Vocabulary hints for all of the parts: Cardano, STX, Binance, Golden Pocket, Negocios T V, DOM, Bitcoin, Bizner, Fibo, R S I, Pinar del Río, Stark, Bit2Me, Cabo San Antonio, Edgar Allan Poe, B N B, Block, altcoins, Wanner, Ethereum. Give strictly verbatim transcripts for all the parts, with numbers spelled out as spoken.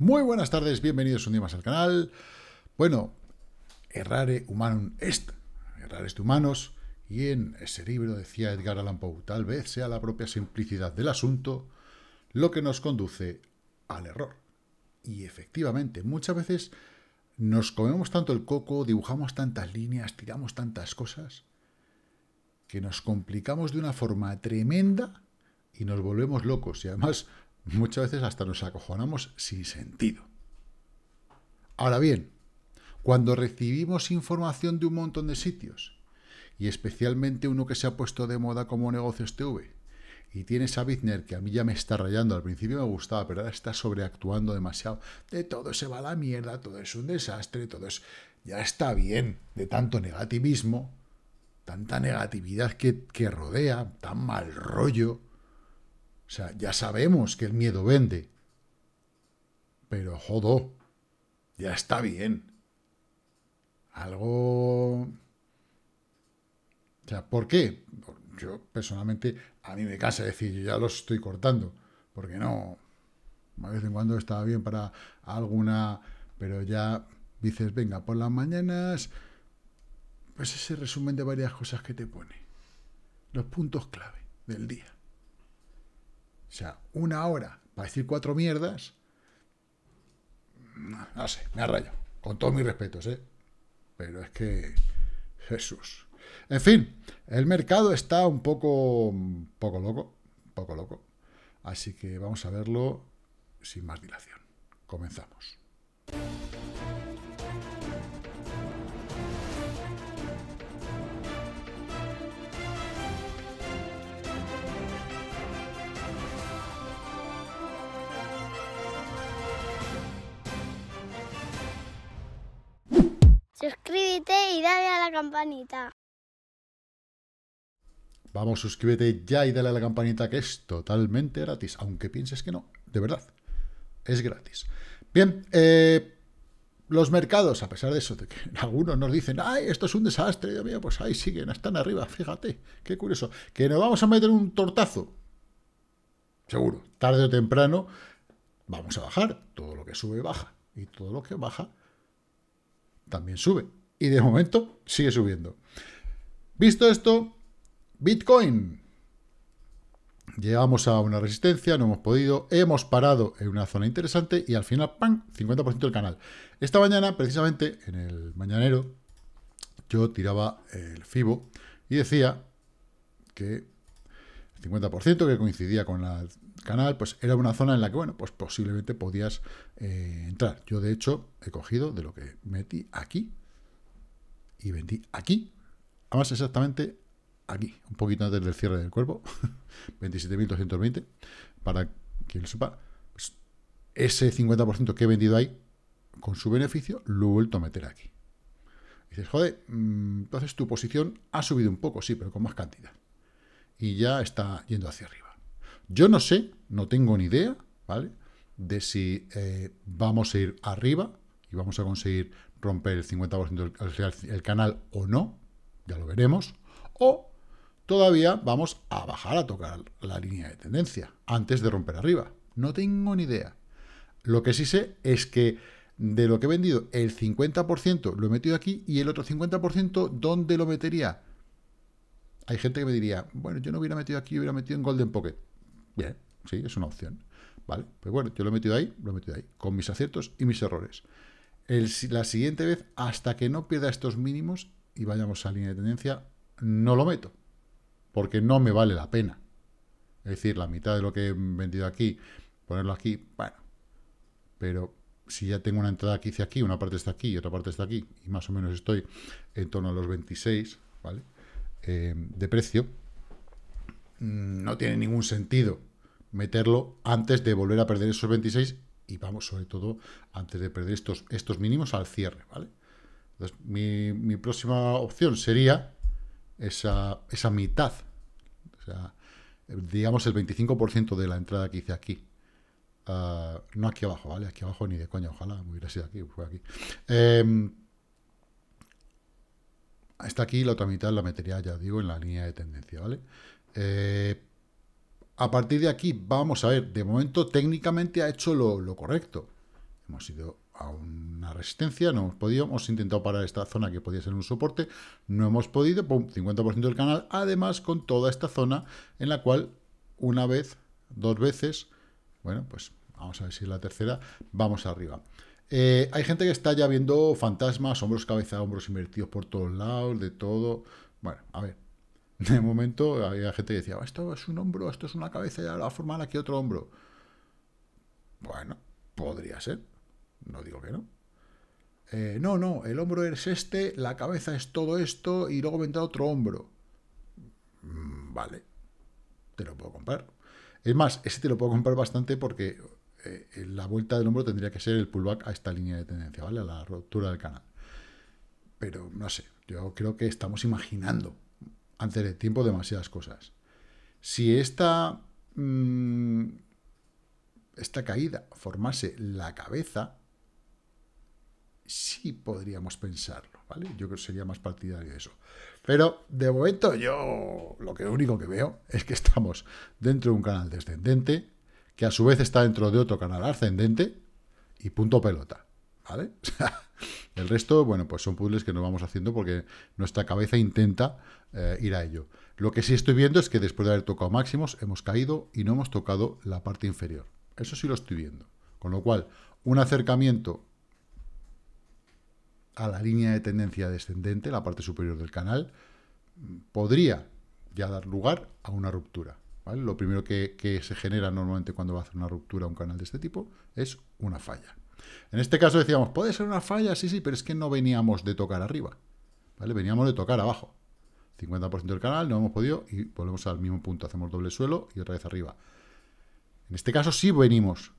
Muy buenas tardes, bienvenidos un día más al canal. Bueno, errare humanum est, errar es de humanos, y en ese libro decía Edgar Allan Poe, tal vez sea la propia simplicidad del asunto lo que nos conduce al error. Y efectivamente, muchas veces nos comemos tanto el coco, dibujamos tantas líneas, tiramos tantas cosas, que nos complicamos de una forma tremenda y nos volvemos locos, y además muchas veces hasta nos acojonamos sin sentido. Ahora bien, cuando recibimos información de un montón de sitios, y especialmente uno que se ha puesto de moda como Negocios T V, y tienes a Bizner, que a mí ya me está rayando, al principio me gustaba, pero ahora está sobreactuando demasiado, de todo se va a la mierda, todo es un desastre, todo es... Ya está bien de tanto negativismo, tanta negatividad que, que rodea, tan mal rollo. O sea, ya sabemos que el miedo vende. Pero, jodo, ya está bien. Algo... O sea, ¿por qué? Yo, personalmente, a mí me cansa decir, yo ya los estoy cortando. Porque no... De vez en cuando estaba bien para alguna... Pero ya dices, venga, por las mañanas... Pues ese resumen de varias cosas que te pone. Los puntos clave del día. O sea, una hora para decir cuatro mierdas, no, no sé, me arrayo. Con todos mis respetos, ¿eh? Pero es que... Jesús. En fin, el mercado está un poco... poco loco, poco loco. Así que vamos a verlo sin más dilación. Comenzamos. Suscríbete y dale a la campanita. Vamos, suscríbete ya y dale a la campanita, que es totalmente gratis. Aunque pienses que no, de verdad, es gratis. Bien, eh, los mercados, a pesar de eso, de que algunos nos dicen, ¡ay, esto es un desastre! Dios mío, pues ahí siguen, están arriba, fíjate, qué curioso. Que nos vamos a meter un tortazo. Seguro, tarde o temprano vamos a bajar. Todo lo que sube, baja. Y todo lo que baja, también sube. Y de momento sigue subiendo. Visto esto, Bitcoin. Llegamos a una resistencia, no hemos podido, hemos parado en una zona interesante y al final, ¡pam!, cincuenta por ciento del canal. Esta mañana, precisamente, en el mañanero, yo tiraba el Fibo y decía que el cincuenta por ciento que coincidía con el canal, pues era una zona en la que, bueno, pues posiblemente podías eh, entrar. Yo, de hecho, he cogido de lo que metí aquí y vendí aquí, además exactamente aquí, un poquito antes del cierre del cuerpo, veintisiete mil doscientos veinte, para quien sepa, pues ese cincuenta por ciento que he vendido ahí, con su beneficio, lo he vuelto a meter aquí. Y dices, joder, entonces tu posición ha subido un poco, sí, pero con más cantidad. Y ya está yendo hacia arriba. Yo no sé, no tengo ni idea, ¿vale?, de si eh, vamos a ir arriba y vamos a conseguir romper el cincuenta por ciento del canal o no, ya lo veremos, o todavía vamos a bajar a tocar la línea de tendencia antes de romper arriba. No tengo ni idea. Lo que sí sé es que de lo que he vendido, el cincuenta por ciento lo he metido aquí y el otro cincuenta por ciento, ¿dónde lo metería? Hay gente que me diría, bueno, yo no hubiera metido aquí, yo hubiera metido en Golden Pocket. Bien, sí, es una opción, ¿vale? Pues bueno, yo lo he metido ahí, lo he metido ahí, con mis aciertos y mis errores. El, la siguiente vez, hasta que no pierda estos mínimos y vayamos a línea de tendencia, no lo meto, porque no me vale la pena. Es decir, la mitad de lo que he vendido aquí, ponerlo aquí, bueno, pero si ya tengo una entrada aquí hacia aquí, una parte está aquí y otra parte está aquí, y más o menos estoy en torno a los veintiséis, ¿vale?, eh, de precio, no tiene ningún sentido meterlo antes de volver a perder esos veintiséis y vamos, sobre todo, antes de perder estos, estos mínimos al cierre, ¿vale? Entonces, mi, mi próxima opción sería esa, esa mitad, o sea, digamos el veinticinco por ciento de la entrada que hice aquí. Uh, no aquí abajo, ¿vale? Aquí abajo ni de coña, ojalá me hubiera sido aquí, fue aquí. Eh, hasta aquí la otra mitad la metería, ya digo, en la línea de tendencia, ¿vale? Eh, a partir de aquí, vamos a ver, de momento técnicamente ha hecho lo, lo correcto. Hemos ido a una resistencia, no hemos podido, hemos intentado parar esta zona que podía ser un soporte, no hemos podido, pum, cincuenta por ciento del canal, además con toda esta zona en la cual una vez, dos veces, bueno, pues vamos a ver si es la tercera, vamos arriba. Eh, hay gente que está ya viendo fantasmas, hombros, cabeza, hombros invertidos por todos lados, de todo, bueno, a ver, de momento había gente que decía, esto es un hombro, esto es una cabeza, ya la forma aquí otro hombro. Bueno, podría ser. No digo que no. Eh, no, no, el hombro es este, la cabeza es todo esto y luego vendrá otro hombro. Mm, vale, te lo puedo comprar. Es más, ese te lo puedo comprar bastante porque eh, la vuelta del hombro tendría que ser el pullback a esta línea de tendencia, ¿vale? A la ruptura del canal. Pero no sé, yo creo que estamos imaginando antes de tiempo demasiadas cosas. Si esta, mmm, esta caída formase la cabeza, sí podríamos pensarlo, ¿vale? Yo creo que sería más partidario de eso. Pero, de momento, yo lo que único que veo es que estamos dentro de un canal descendente, que a su vez está dentro de otro canal ascendente, y punto pelota, ¿vale? O sea, el resto, bueno, pues son puzzles que nos vamos haciendo porque nuestra cabeza intenta eh, ir a ello. Lo que sí estoy viendo es que después de haber tocado máximos, hemos caído y no hemos tocado la parte inferior. Eso sí lo estoy viendo. Con lo cual, un acercamiento a la línea de tendencia descendente, la parte superior del canal, podría ya dar lugar a una ruptura, ¿vale? Lo primero que, que se genera normalmente cuando va a hacer una ruptura a un canal de este tipo es una falla. En este caso decíamos, puede ser una falla, sí, sí, pero es que no veníamos de tocar arriba, ¿vale? Veníamos de tocar abajo. cincuenta por ciento del canal, no hemos podido y volvemos al mismo punto. Hacemos doble suelo y otra vez arriba. En este caso sí venimos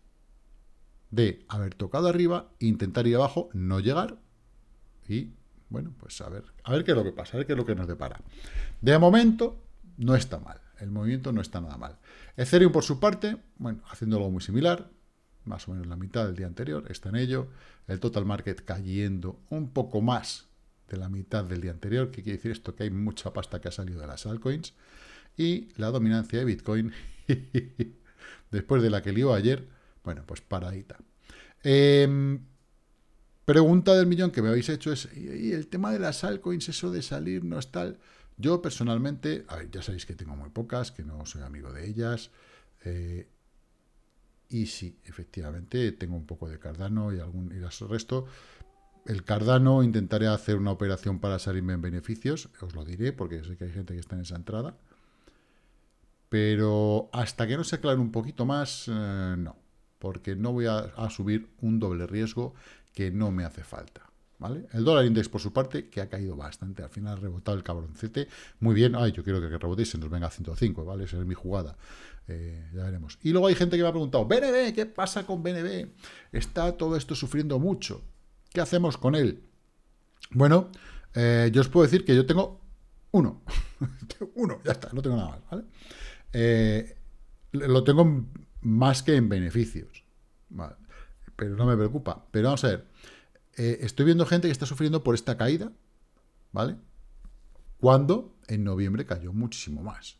de haber tocado arriba, intentar ir abajo, no llegar. Y, bueno, pues a ver, a ver qué es lo que pasa, a ver qué es lo que nos depara. De momento, no está mal. El movimiento no está nada mal. Ethereum, por su parte, bueno, haciendo algo muy similar, más o menos la mitad del día anterior, está en ello. El total market cayendo un poco más de la mitad del día anterior. ¿Qué quiere decir esto? Que hay mucha pasta que ha salido de las altcoins. Y la dominancia de Bitcoin, después de la que lió ayer, bueno, pues paradita. Eh... Pregunta del millón que me habéis hecho es, ¿y el tema de las altcoins, eso de salir no es tal? Yo personalmente, a ver, ya sabéis que tengo muy pocas, que no soy amigo de ellas, eh, y sí, efectivamente, tengo un poco de Cardano y algún y el resto. El Cardano intentaré hacer una operación para salirme en beneficios, os lo diré, porque sé que hay gente que está en esa entrada, pero hasta que no se aclare un poquito más, eh, no, porque no voy a, a subir un doble riesgo que no me hace falta, ¿vale? El dólar index, por su parte, que ha caído bastante. Al final ha rebotado el cabroncete. Muy bien. Ay, yo quiero que rebotéis y se nos venga a ciento cinco, ¿vale? Esa es mi jugada. Eh, ya veremos. Y luego hay gente que me ha preguntado, B N B, ¿qué pasa con B N B? Está todo esto sufriendo mucho. ¿Qué hacemos con él? Bueno, eh, yo os puedo decir que yo tengo uno. uno, ya está, no tengo nada más, ¿vale? Eh, lo tengo más que en beneficios, ¿vale? Pero no me preocupa. Pero vamos a ver, eh, estoy viendo gente que está sufriendo por esta caída, ¿vale? Cuando en noviembre cayó muchísimo más.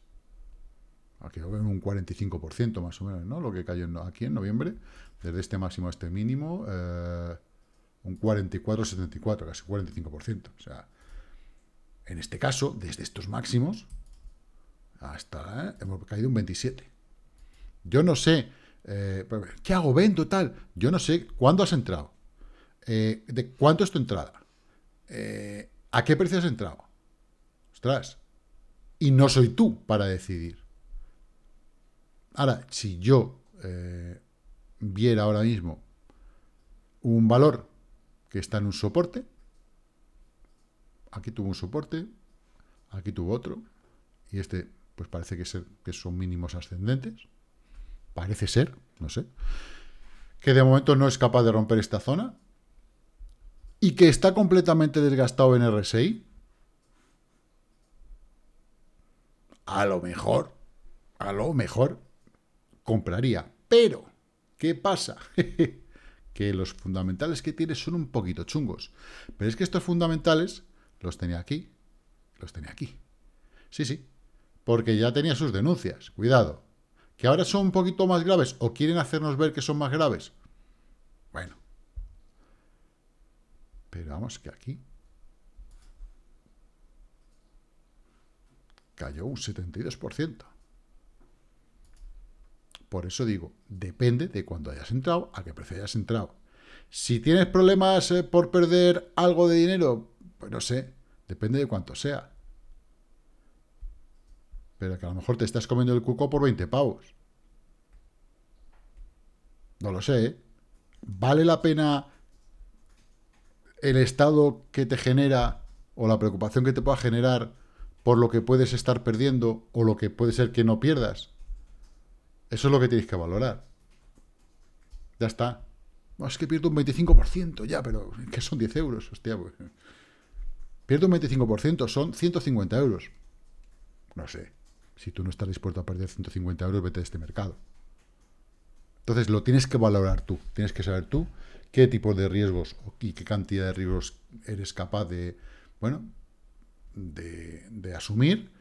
Aquí lo veo en un cuarenta y cinco por ciento más o menos, ¿no? Lo que cayó en, aquí en noviembre, desde este máximo a este mínimo, eh, un cuarenta y cuatro setenta y cuatro, casi cuarenta y cinco por ciento. O sea, en este caso, desde estos máximos hasta, ¿eh? Hemos caído un veintisiete por ciento. Yo no sé. Eh, ¿Qué hago? ¿Vendo? Tal. Yo no sé cuándo has entrado, eh, de cuánto es tu entrada, eh, a qué precio has entrado. Ostras, y no soy tú para decidir. Ahora, si yo eh, viera ahora mismo un valor que está en un soporte, aquí tuvo un soporte, aquí tuvo otro, y este, pues parece que, ser, que son mínimos ascendentes. Parece ser, no sé, que de momento no es capaz de romper esta zona y que está completamente desgastado en R S I. A lo mejor, a lo mejor compraría. Pero, ¿qué pasa? Que los fundamentales que tiene son un poquito chungos. Pero es que estos fundamentales los tenía aquí, los tenía aquí. Sí, sí, porque ya tenía sus denuncias. Cuidado. ¿Que ahora son un poquito más graves o quieren hacernos ver que son más graves? Bueno, Pero vamos, que aquí cayó un setenta y dos por ciento. Por eso digo, depende de cuándo hayas entrado, a qué precio hayas entrado. Si tienes problemas eh, por perder algo de dinero, pues no sé, depende de cuánto sea. Pero que a lo mejor te estás comiendo el cuco por veinte pavos. No lo sé, ¿eh? ¿Vale la pena el estado que te genera o la preocupación que te pueda generar por lo que puedes estar perdiendo o lo que puede ser que no pierdas? Eso es lo que tienes que valorar. Ya está. No, es que pierdo un veinticinco por ciento ya, pero ¿qué son diez euros? Hostia, pues. Pierdo un veinticinco por ciento, son ciento cincuenta euros. No sé. Si tú no estás dispuesto a perder ciento cincuenta euros, vete de este mercado. Entonces lo tienes que valorar tú. Tienes que saber tú qué tipo de riesgos y qué cantidad de riesgos eres capaz de, bueno, de, de asumir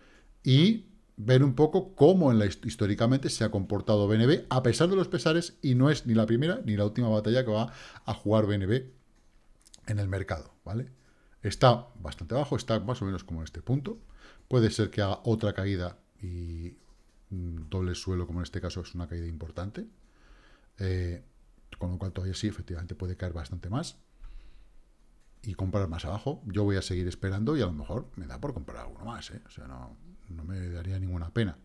y ver un poco cómo en la, históricamente se ha comportado B N B a pesar de los pesares, y no es ni la primera ni la última batalla que va a jugar B N B en el mercado, ¿vale? Está bastante bajo, está más o menos como en este punto. Puede ser que haga otra caída y doble suelo, como en este caso es una caída importante. Eh, con lo cual todavía sí, efectivamente puede caer bastante más y comprar más abajo. Yo voy a seguir esperando y a lo mejor me da por comprar alguno más, ¿eh? O sea, no, no me daría ninguna pena.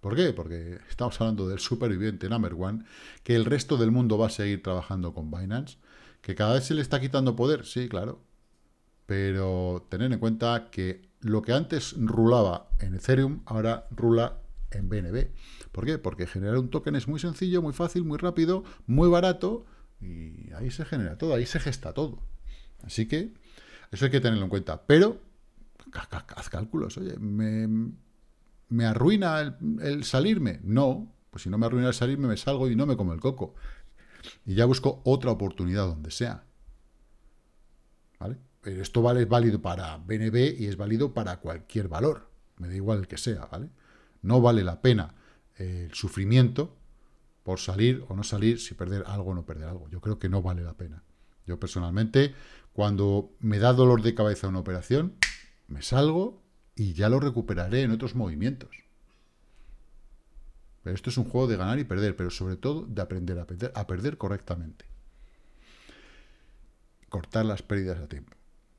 ¿Por qué? Porque estamos hablando del superviviente number one, que el resto del mundo va a seguir trabajando con Binance, que cada vez se le está quitando poder, sí, claro, pero tener en cuenta que lo que antes rulaba en Ethereum, ahora rula en B N B. ¿Por qué? Porque generar un token es muy sencillo, muy fácil, muy rápido, muy barato, y ahí se genera todo, ahí se gesta todo. Así que eso hay que tenerlo en cuenta. Pero haz cálculos. Oye, ¿me, me arruina el, el salirme? No, pues si no me arruina el salirme, me salgo y no me como el coco. Y ya busco otra oportunidad donde sea, ¿vale? Pero esto vale, es válido para B N B y es válido para cualquier valor. Me da igual el que sea, ¿vale? No vale la pena el sufrimiento por salir o no salir, si perder algo o no perder algo. Yo creo que no vale la pena. Yo personalmente, cuando me da dolor de cabeza una operación, me salgo y ya lo recuperaré en otros movimientos. Pero esto es un juego de ganar y perder, pero sobre todo de aprender a perder, a perder correctamente. Cortar las pérdidas a tiempo.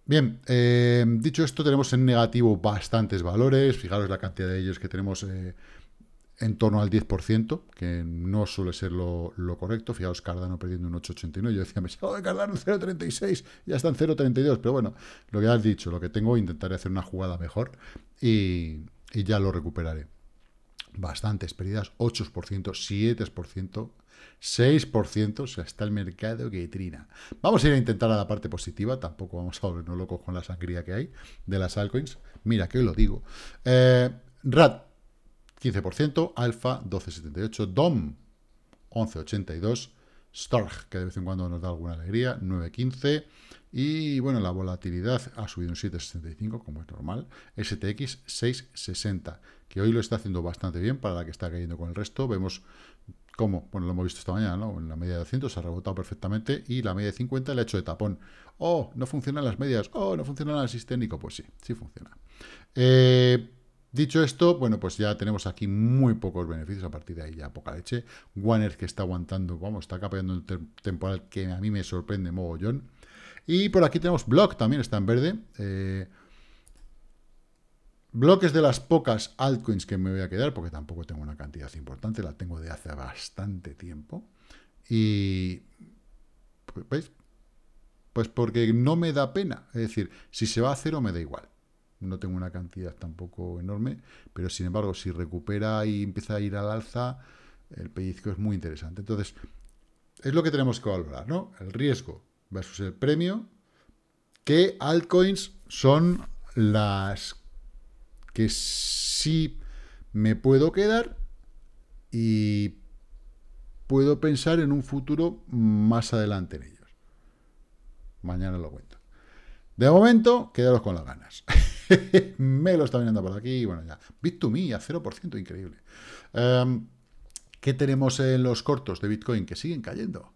Bien, eh, dicho esto, tenemos en negativo bastantes valores. Fijaros la cantidad de ellos que tenemos eh, en torno al diez por ciento, que no suele ser lo, lo correcto. Fijaos, Cardano perdiendo un ocho coma ochenta y nueve. Yo decía, me salgo de Cardano en cero coma treinta y seis, ya está en cero coma treinta y dos. Pero bueno, lo que has dicho, lo que tengo, intentaré hacer una jugada mejor y, y ya lo recuperaré. Bastantes pérdidas, ocho por ciento, siete por ciento, seis por ciento, o sea, está el mercado que trina. Vamos a ir a intentar a la parte positiva, tampoco vamos a volvernos locos con la sangría que hay de las altcoins. Mira, que hoy lo digo. Eh, R A T, quince por ciento, Alfa, doce coma setenta y ocho, D O M, once coma ochenta y dos, Stark, que de vez en cuando nos da alguna alegría, nueve coma quince, y bueno, la volatilidad ha subido un siete coma sesenta y cinco, como es normal, S T X, seis coma sesenta, que hoy lo está haciendo bastante bien para la que está cayendo con el resto. Vemos cómo, bueno, lo hemos visto esta mañana, ¿no? En la media de doscientos se ha rebotado perfectamente y la media de cincuenta le ha hecho de tapón. ¡Oh, no funcionan las medias! ¡Oh, no funciona el análisis técnico! Pues sí, sí funciona. Eh... Dicho esto, bueno, pues ya tenemos aquí muy pocos beneficios, a partir de ahí ya poca leche. Wanner, que está aguantando, vamos, está capeando un temporal que a mí me sorprende mogollón. Y por aquí tenemos Block, también está en verde. Eh, Block es de las pocas altcoins que me voy a quedar, porque tampoco tengo una cantidad importante, la tengo de hace bastante tiempo. Y, pues, ¿veis? Pues porque no me da pena, es decir, si se va a cero me da igual. No tengo una cantidad tampoco enorme, pero sin embargo, si recupera y empieza a ir al alza, el pellizco es muy interesante. Entonces, es lo que tenemos que valorar, ¿no? El riesgo versus el premio. ¿Qué altcoins son las que sí me puedo quedar y puedo pensar en un futuro más adelante en ellos? Mañana lo cuento. De momento, quedaros con las ganas. Me lo está mirando por aquí. Bueno, ya. Bit to Me a cero por ciento, increíble. Um, ¿Qué tenemos en los cortos de Bitcoin? Que siguen cayendo.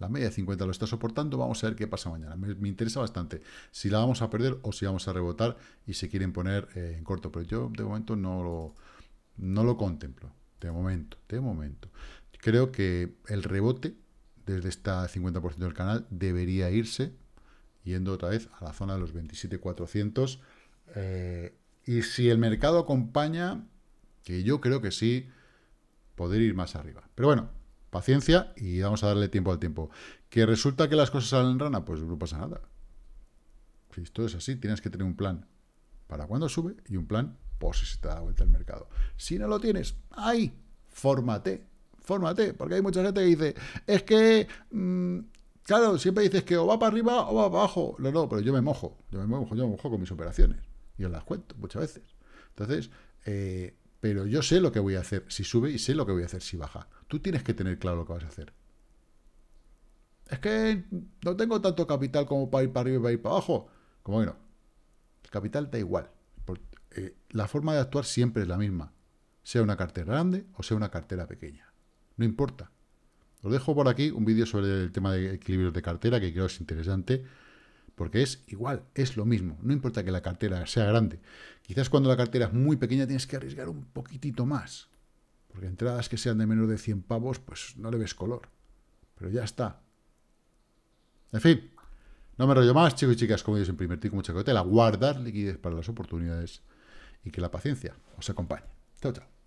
La media de cincuenta lo está soportando, vamos a ver qué pasa mañana. Me, me interesa bastante si la vamos a perder o si vamos a rebotar y se quieren poner eh, en corto. Pero yo de momento no lo, no lo contemplo. De momento, de momento. Creo que el rebote desde esta cincuenta por ciento del canal debería irse yendo otra vez a la zona de los veintisiete cuatrocientos. Eh, y si el mercado acompaña, que yo creo que sí, poder ir más arriba. Pero bueno, paciencia y vamos a darle tiempo al tiempo. ¿Que resulta que las cosas salen rana? Pues no pasa nada. Si esto es así, tienes que tener un plan para cuando sube y un plan por si se te da vuelta el mercado. Si no lo tienes, ¡ay! Fórmate, fórmate, porque hay mucha gente que dice, es que, mmm, claro, siempre dices que o va para arriba o va para abajo. No, no, pero yo me mojo, yo me mojo, yo me mojo con mis operaciones y os las cuento muchas veces. Entonces, eh, pero yo sé lo que voy a hacer si sube y sé lo que voy a hacer si baja. Tú tienes que tener claro lo que vas a hacer. Es que no tengo tanto capital como para ir para arriba y para ir para abajo. Como que no. El capital da igual. Porque, eh, la forma de actuar siempre es la misma. Sea una cartera grande o sea una cartera pequeña. No importa. Os dejo por aquí un vídeo sobre el tema de equilibrios de cartera que creo es interesante. Porque es igual, es lo mismo. No importa que la cartera sea grande. Quizás cuando la cartera es muy pequeña tienes que arriesgar un poquitito más. Porque entradas que sean de menos de cien pavos, pues no le ves color. Pero ya está. En fin, no me rollo más, chicos y chicas. Como yo siempre, invertir con mucha cautela, guardar liquidez para las oportunidades y que la paciencia os acompañe. Chao, chao.